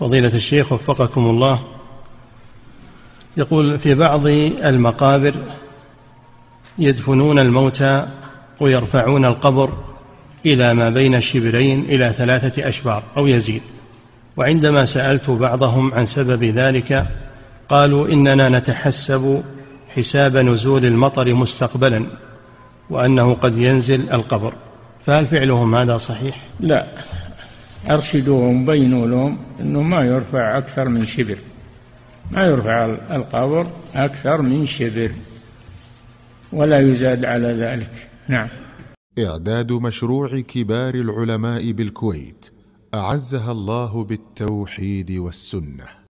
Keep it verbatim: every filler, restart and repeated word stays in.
فضيلة الشيخ وفقكم الله، يقول في بعض المقابر يدفنون الموتى ويرفعون القبر إلى ما بين الشبرين إلى ثلاثة أشبار أو يزيد، وعندما سألت بعضهم عن سبب ذلك قالوا إننا نتحسب حساب نزول المطر مستقبلا وأنه قد ينزل القبر، فهل فعلهم هذا صحيح؟ لا، أرشدوهم، بينوا لهم أنه ما يرفع أكثر من شبر، ما يرفع القبر أكثر من شبر ولا يزاد على ذلك. نعم. إعداد مشروع كبار العلماء بالكويت أعزها الله بالتوحيد والسنة.